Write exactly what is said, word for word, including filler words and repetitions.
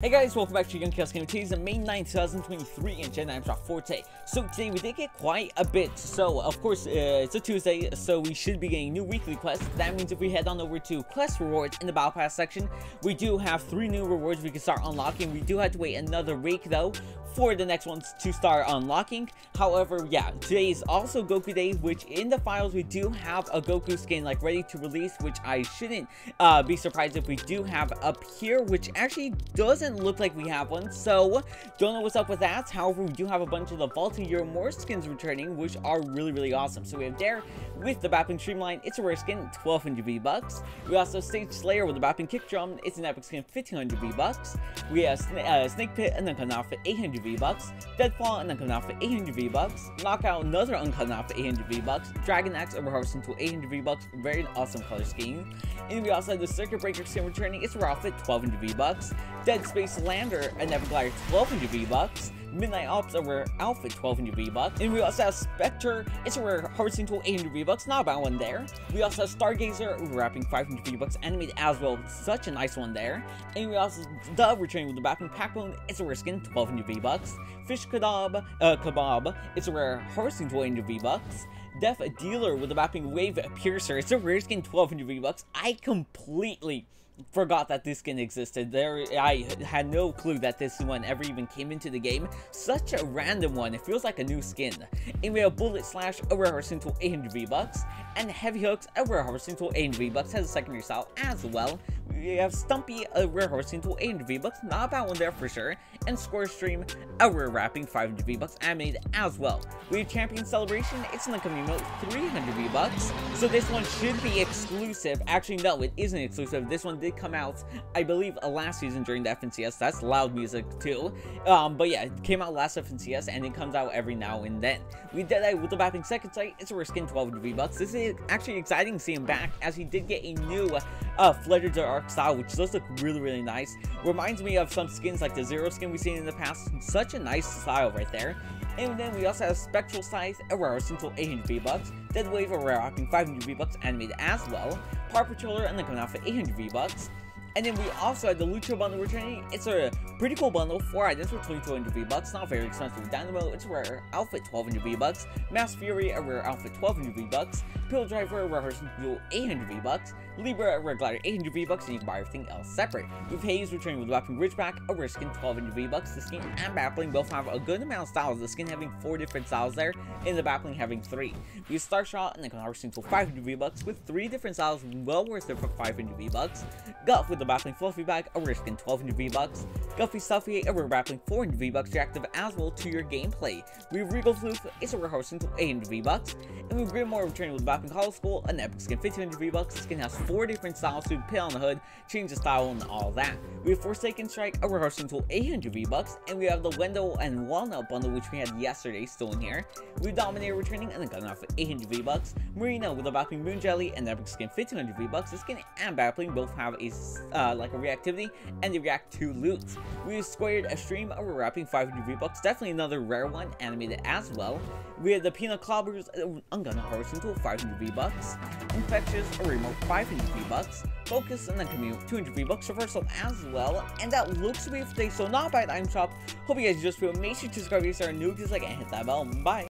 Hey guys, welcome back to Young Chaos Game. Today is May ninth, two thousand twenty-three, and Gen I'm Drop Forte. So today we did get quite a bit. So of course uh, it's a Tuesday, so we should be getting new weekly quests. That means if we head on over to quest rewards in the battle pass section, we do have three new rewards we can start unlocking. We do have to wait another week though for the next ones to start unlocking. However, yeah, today is also Goku Day, which in the files we do have a Goku skin like ready to release, which I shouldn't uh, be surprised if we do have up here, which actually doesn't look like we have one, so don't know what's up with that. However, we do have a bunch of the Vault of Year more skins returning, which are really really awesome. So we have Dare with the Batwing Streamline, it's a rare skin, twelve hundred V-Bucks. We also Sage Slayer with the Batwing Kick Drum, it's an epic skin, fifteen hundred V-Bucks. We have Sna uh, Snake Pit, and then coming out for eight hundred V-Bucks. Deadfall, and then coming out for eight hundred V-Bucks. Knockout, another uncut out for eight hundred V-Bucks. Dragon Axe over Harvesting Tool, eight hundred V-Bucks, very awesome color scheme. And we also have the Circuit Breaker skin returning, it's a rare outfit, twelve hundred V-Bucks. Dead Space Lander and Neverglider, twelve hundred V-Bucks. Midnight Ops, a rare outfit, twelve hundred V-Bucks. And we also have Spectre, it's a rare harvesting tool, eight hundred V-Bucks, not a bad one there. We also have Stargazer, wrapping five hundred V-Bucks, animated as well, such a nice one there. And we also have Dub Retrieved with the Batwing Pac-Bone, it's a rare skin, twelve hundred V-Bucks. Fish Kabob, uh, Kabob, it's a rare harvesting tool, eight hundred V-Bucks. Death Dealer with the Batwing Wave a Piercer, it's a rare skin, twelve hundred V-Bucks. I completely forgot that this skin existed. There, I had no clue that this one ever even came into the game. Such a random one. It feels like a new skin. And we have Bullet Slash, a rare harvesting tool, eight hundred V-Bucks. And Heavy Hooks, a rare harvesting tool, eight hundred V-Bucks, has a secondary style as well. We have Stumpy, a rare harvesting tool, eight hundred V-Bucks, not a bad one there for sure. And Score Stream, a rare wrapping, five hundred V-Bucks, animated as well. We have Champion Celebration, it's an incoming emote, three hundred V-Bucks. So this one should be exclusive. Actually, no, it isn't exclusive. This one did come out, I believe, last season during the F N C S. That's loud music too. Um, but yeah, it came out last F N C S, and it comes out every now and then. We Dead Eye with the Batwing Second Sight, it's a rare skin, twelve hundred V-Bucks. This is actually exciting seeing back, as he did get a new uh, Fledger's Ark style, which does look really really nice. Reminds me of some skins like the Zero skin we've seen in the past. Such a nice style right there. And then we also have Spectral Scythe, a rare single, eight hundred V-Bucks. Dead Wave, a rare option, five hundred V-Bucks, animated as well. Power Patroller, and then coming out for eight hundred V-Bucks. And then we also had the Lucha bundle returning. It's a pretty cool bundle. Four items for twenty-two hundred V-Bucks. Not very expensive. Dynamo, it's a rare outfit, twelve hundred V-Bucks. Mass Fury, a rare outfit, twelve hundred V-Bucks. Pill Driver, a rare harvesting tool, eight hundred V-Bucks. Libra, a rare glider, eight hundred V-Bucks. And you can buy everything else separate. With Hayes returning with the Batwing Ridgeback, a rare skin, twelve hundred V-Bucks. The skin and Battling both have a good amount of styles. The skin having four different styles there, and the Battling having three. We have Starshot, and then harvesting tool, five hundred V-Bucks, with three different styles, well worth it for five hundred V-Bucks. Guff with the Battling Fluffy Bag, a rare skin, twelve hundred V-Bucks. Guffy Stuffy, a rare Battling, four hundred V-Bucks, reactive as well to your gameplay. We have Regal Floof, it's a rare harvesting tool, eight hundred V-Bucks. And we have Grimmore returning with the Battling Hollow School, an epic skin, fifteen hundred V-Bucks. The skin has four different styles, so you put on the hood, change the style, and all that. We have Forsaken Strike, a rare harvesting tool, eight hundred V-Bucks. And we have the Wendell and Walnut bundle, which we had yesterday, still in here. We have Dominator returning, and then gun off with eight hundred V-Bucks. Marina with the Battling Moon Jelly, an epic skin, fifteen hundred V-Bucks. The skin and Battling both have a Uh, like a reactivity, and they react to loot. We squared a stream over wrapping five hundred V-Bucks, definitely another rare one, animated as well. We had the Peanut Clobbers, I'm gonna harvest into five hundred V-Bucks. Infectious, a remote, five hundred V-Bucks. Focus, and then commute, two hundred V-Bucks. Reversal as well, and that looks to be for today, so not by the item shop. Hope you guys just feel. Make sure to subscribe if you are new, just like and hit that bell. Bye.